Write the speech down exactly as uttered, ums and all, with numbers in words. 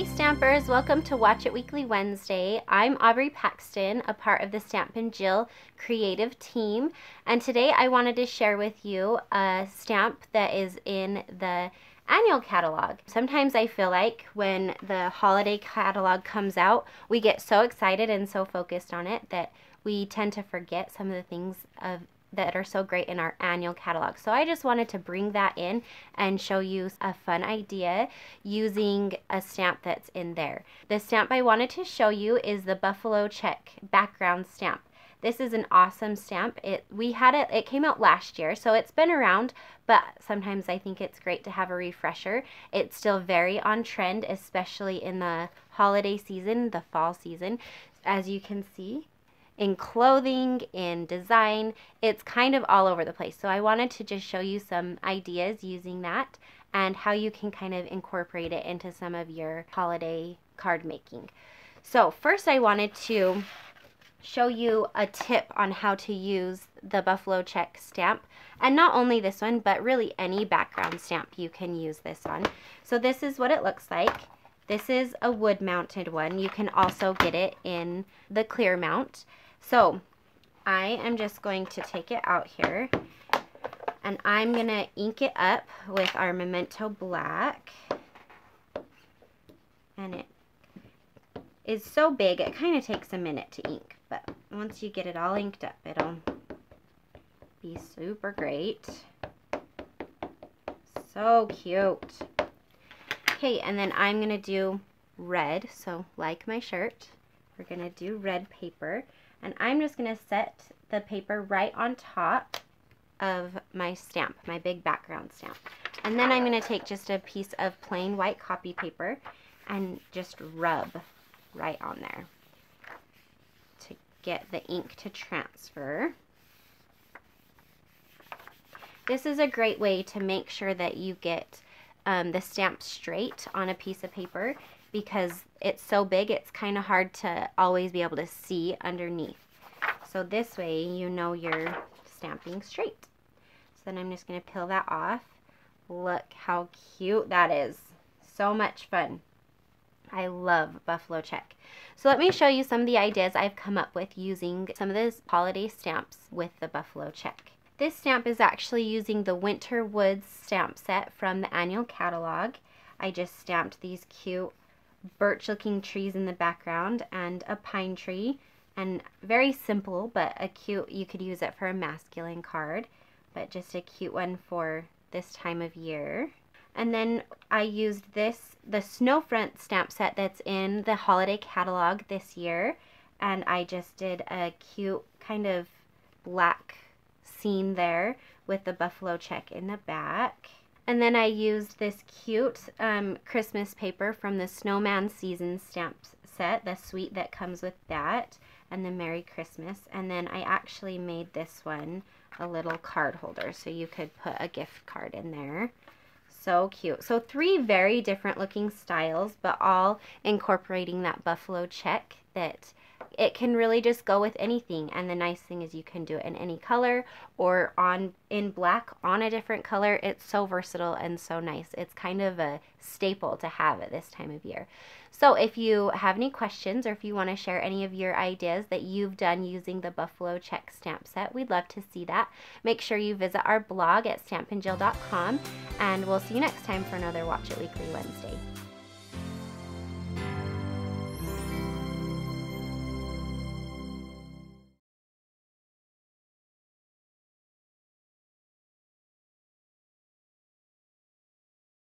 Hey Stampers, welcome to Watch It Weekly Wednesday. I'm Aubrey Paxton, a part of the Stampin' Jill creative team, and today I wanted to share with you a stamp that is in the annual catalog. Sometimes I feel like when the holiday catalog comes out, we get so excited and so focused on it that we tend to forget some of the things of that are so great in our annual catalog. So I just wanted to bring that in and show you a fun idea using a stamp that's in there. The stamp I wanted to show you is the Buffalo Check background stamp. This is an awesome stamp. It we had it, it came out last year, so it's been around, but sometimes I think it's great to have a refresher. It's still very on trend, especially in the holiday season, the fall season, as you can see. In clothing, in design, it's kind of all over the place. So I wanted to just show you some ideas using that and how you can kind of incorporate it into some of your holiday card making. So first I wanted to show you a tip on how to use the Buffalo Check stamp, and not only this one, but really any background stamp you can use this on. So this is what it looks like. This is a wood-mounted one. You can also get it in the clear mount. So I am just going to take it out here and I'm going to ink it up with our Memento Black. And it is so big, it kind of takes a minute to ink, but once you get it all inked up, it'll be super great. So cute. Okay, and then I'm going to do red, so like my shirt, we're going to do red paper. And I'm just going to set the paper right on top of my stamp, my big background stamp. And then I'm going to take just a piece of plain white copy paper and just rub right on there to get the ink to transfer. This is a great way to make sure that you get um, the stamp straight on a piece of paper, because it's so big, it's kind of hard to always be able to see underneath. So this way, you know you're stamping straight. So then I'm just going to peel that off. Look how cute that is. So much fun. I love Buffalo Check. So let me show you some of the ideas I've come up with using some of those holiday stamps with the Buffalo Check. This stamp is actually using the Winter Woods stamp set from the annual catalog. I just stamped these cute birch looking trees in the background and a pine tree, and very simple but a cute, you could use it for a masculine card, but just a cute one for this time of year. And then I used this, the Snow Front stamp set that's in the holiday catalog this year, and I just did a cute kind of black scene there with the Buffalo Check in the back. And then I used this cute um, Christmas paper from the Snowman Season stamp set, the suite that comes with that, and the Merry Christmas. And then I actually made this one a little card holder, so you could put a gift card in there. So cute. So three very different looking styles, but all incorporating that Buffalo Check, that it can really just go with anything. And the nice thing is you can do it in any color, or on in black on a different color. It's so versatile and so nice. It's kind of a staple to have at this time of year. So if you have any questions, or if you want to share any of your ideas that you've done using the Buffalo Check stamp set, we'd love to see that. Make sure you visit our blog at stampin jill dot com, and we'll see you next time for another Watch It Weekly Wednesday.